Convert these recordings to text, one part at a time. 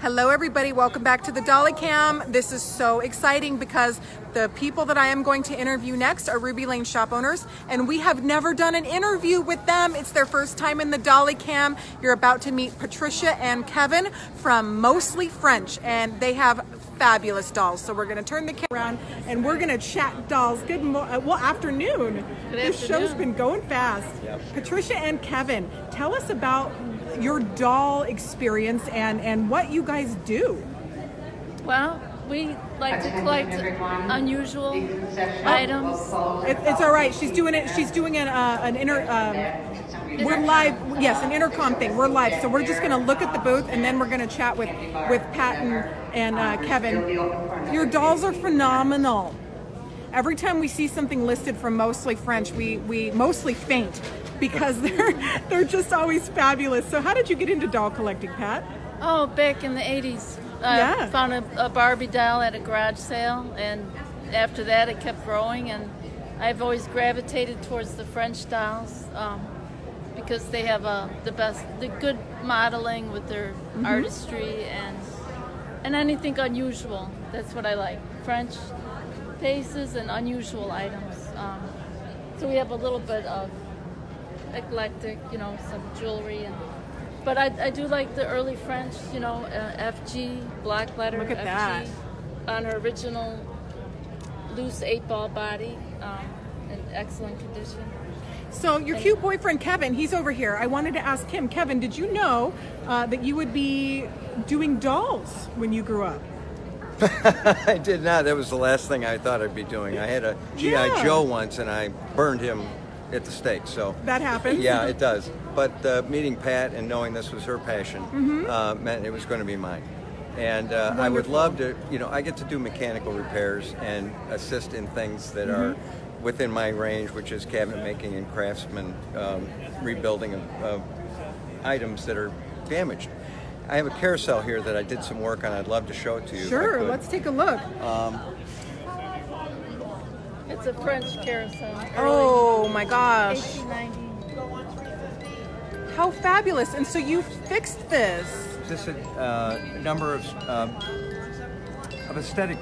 Hello everybody, welcome back to the Dolly Cam. This is so exciting because the people that I am going to interview next are Ruby Lane shop owners, and we have never done an interview with them. It's their first time in the Dolly Cam. You're about to meet Patricia and Kevin from Mostly French, and they have fabulous dolls. So we're going to turn the camera around and we're going to chat dolls. Good morning, well, afternoon. This show's been going fast. Yep. Patricia and Kevin, tell us about your doll experience and what you guys do. Well, we like to collect unusual items. It's all right. She's doing it. She's doing we're live. Yes, an intercom thing. We're live, so we're just gonna look at the booth and then we're gonna chat with Pat and Kevin. Your dolls are phenomenal. Every time we see something listed from Mostly French, we mostly faint, because they're just always fabulous. So how did you get into doll collecting, Pat? Oh, back in the 80s. I found a Barbie doll at a garage sale, and after that it kept growing, and I've always gravitated towards the French dolls because they have the good modeling with their artistry and anything unusual. That's what I like. French faces and unusual items. So we have a little bit of eclectic, you know, some jewelry, but I do like the early French, you know, FG, black letter. Look at FG, that. On her original loose 8-ball body, in excellent condition. So your cute boyfriend Kevin, he's over here. I wanted to ask him, Kevin, did you know that you would be doing dolls when you grew up? I did not. That was the last thing I thought I'd be doing. I had a GI Joe once, and I burned him at the stake, so that happens. Yeah, it does. But meeting Pat and knowing this was her passion meant it was going to be mine. And I would love to, you know, I get to do mechanical repairs and assist in things that are within my range, which is cabinet making and craftsman rebuilding of items that are damaged. I have a carousel here that I did some work on. I'd love to show it to you. Sure, let's take a look. It's a French carousel. Oh my gosh. 1890. How fabulous. And so you fixed this. Just a number of aesthetic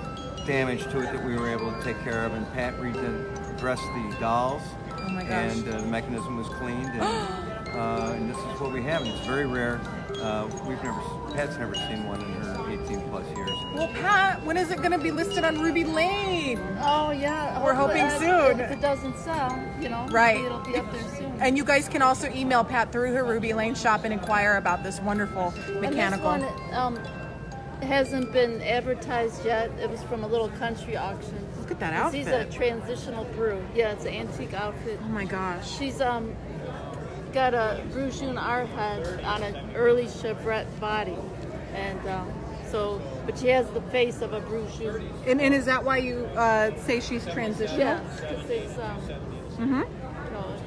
damage to it that we were able to take care of, and Pat redressed the dolls. Oh my gosh. And the mechanism was cleaned, and this is what we have, and it's very rare. Pat's never seen one in her 18+ years. Well, Pat, when is it going to be listed on Ruby Lane? Oh yeah, we're hoping soon. If it doesn't sell, you know, right, it'll be up there soon. And you guys can also email Pat through her Ruby Lane shop and inquire about this wonderful mechanical. And this one hasn't been advertised yet. It was from a little country auction. Look at that outfit. She's a transitional brew. Yeah, it's an antique outfit. Oh my gosh. She's got a Brujunard head on an early Chevrette body, and but she has the face of a Brujun. And is that why you say she's transitional? Yes, because it's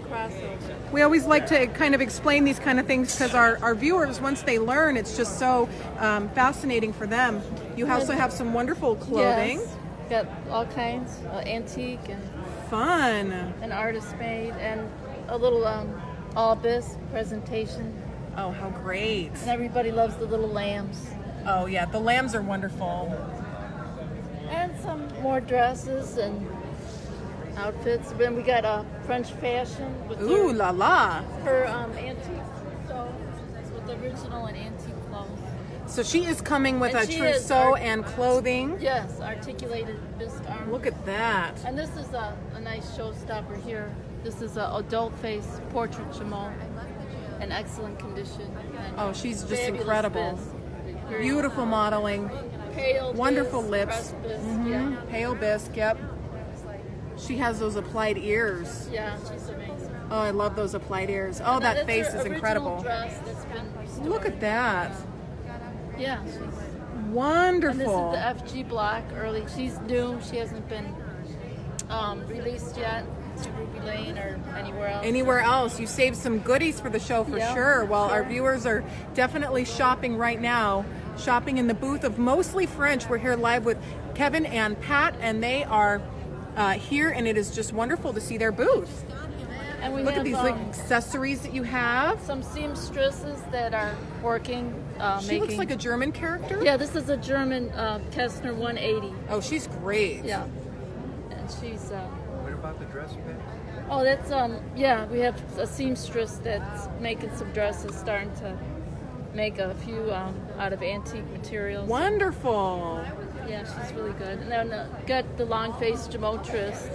crossover. We always like to kind of explain these kind of things because our viewers, once they learn, it's just so fascinating for them. You also have some wonderful clothing. Yes, got all kinds, antique and fun, and artist made, and a little Albus presentation. Oh, how great. And everybody loves the little lambs. Oh yeah, the lambs are wonderful. And some more dresses and outfits. Then we got French fashion with ooh la la. Her antique, so with the original and antique clothes. So she is coming with a trousseau and clothing. Yes, articulated bisque arm. Look at that. And this is a nice showstopper here. This is an adult face portrait Jumeau in excellent condition. Oh, she's just incredible. Beautiful modeling. Pale wonderful lips. Pale bisque, yep. She has those applied ears. Yeah, she's amazing. Oh, I love those applied ears. Oh, that face is incredible. Look at that. Yeah, she's wonderful. And this is the FG block early. She's new. She hasn't been released yet. To Ruby Lane or anywhere else. Anywhere else. You saved some goodies for the show for sure. Well, our viewers are definitely shopping right now, shopping in the booth of Mostly French. We're here live with Kevin and Pat, and they are here, and it is just wonderful to see their booth. And we look at these accessories that you have. Some seamstresses that are working. She looks like a German character. Yeah, this is a German Kestner 180. Oh, she's great. Yeah, and she's. What about the dress pin? Oh, that's yeah. We have a seamstress that's making some dresses, starting to make a few out of antique materials. Wonderful. Yeah, she's really good. And then got the long-faced Jumeau dress.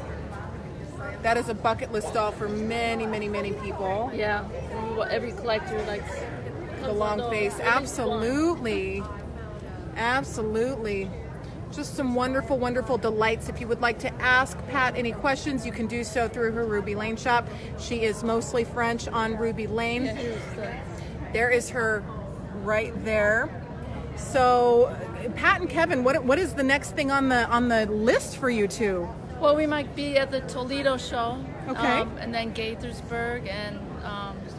That is a bucket list doll for many, many, many people. Yeah, every collector likes the long face. Absolutely, absolutely. Just some wonderful, wonderful delights. If you would like to ask Pat any questions, you can do so through her Ruby Lane shop. She is Mostly French on Ruby Lane. There is her right there. So, Pat and Kevin, what is the next thing on the list for you two? Well, we might be at the Toledo show, okay, and then Gaithersburg, and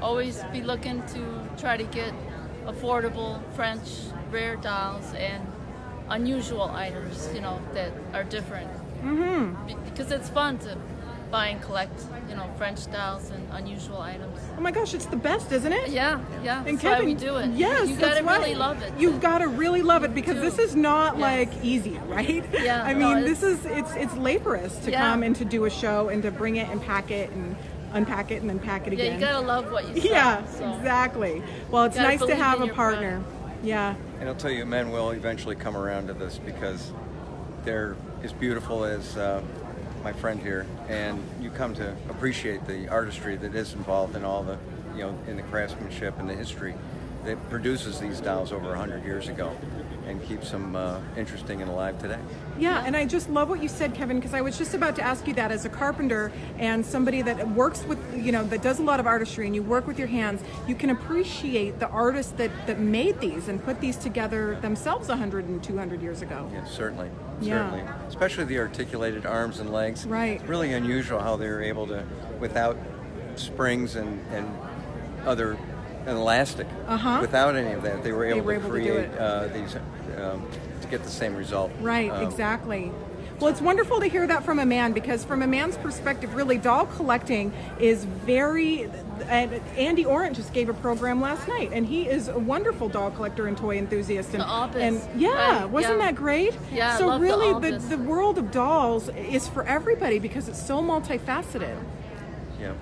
always be looking to try to get affordable French rare dolls and unusual items, you know, that are different. Mm-hmm. Because it's fun to buy and collect, you know, French dolls and unusual items. Oh my gosh, it's the best, isn't it? Yeah, yeah. And that's Kevin, why we do it. Yes, you gotta really love it. You gotta really love it because this is not like easy, right? Yeah. I mean, this is it's laborious to come and to do a show and to bring it and pack it and unpack it and then pack it again. Yeah, you gotta love what you sell. Yeah, so. Exactly. Well, it's nice to have a partner. Yeah. And I'll tell you, men will eventually come around to this because they're as beautiful as my friend here, and you come to appreciate the artistry that is involved in all the, you know, in the craftsmanship and the history that produces these dolls over 100 years ago and keeps them interesting and alive today. Yeah, and I just love what you said, Kevin, because I was just about to ask you that. As a carpenter and somebody that works with, you know, that does a lot of artistry and you work with your hands, you can appreciate the artists that made these and put these together themselves 100 and 200 years ago. Yeah, certainly, certainly. Especially the articulated arms and legs. Right. It's really unusual how they were able to, without springs and other elastic, without any of that, they were able to create these to get the same result. Right, exactly. Well, it's wonderful to hear that from a man, because from a man's perspective, really, doll collecting is very, and Andy Orant just gave a program last night, and he is a wonderful doll collector and toy enthusiast. And wasn't that great? Yeah, so really, the world of dolls is for everybody because it's so multifaceted. Yeah,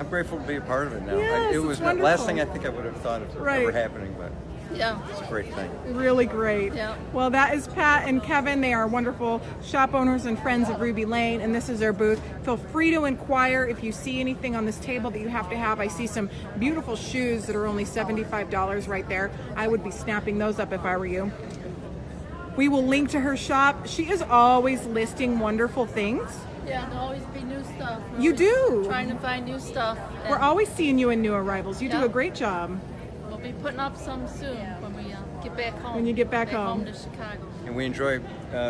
I'm grateful to be a part of it now. Yes, it was the last thing I think I would have thought of ever happening, but it's a great thing. Really great. Yeah. Well, that is Pat and Kevin. They are wonderful shop owners and friends of Ruby Lane, and this is their booth. Feel free to inquire if you see anything on this table that you have to have. I see some beautiful shoes that are only $75 right there. I would be snapping those up if I were you. We will link to her shop. She is always listing wonderful things. Yeah, there'll always be new stuff. We're trying to find new stuff. We're always seeing you in new arrivals. You do a great job. We'll be putting up some soon when we get back home. When you get back home. Back home to Chicago. And we enjoy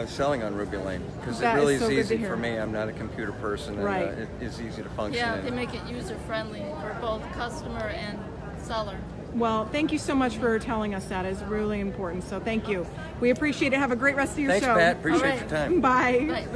selling on Ruby Lane because it really is easy for me. I'm not a computer person. Right. And, it is easy to function. Yeah, they make it user-friendly for both customer and seller. Well, thank you so much for telling us that. It's really important. So thank you. We appreciate it. Have a great rest of your show. Thanks, Pat. Appreciate your time. Bye. Bye.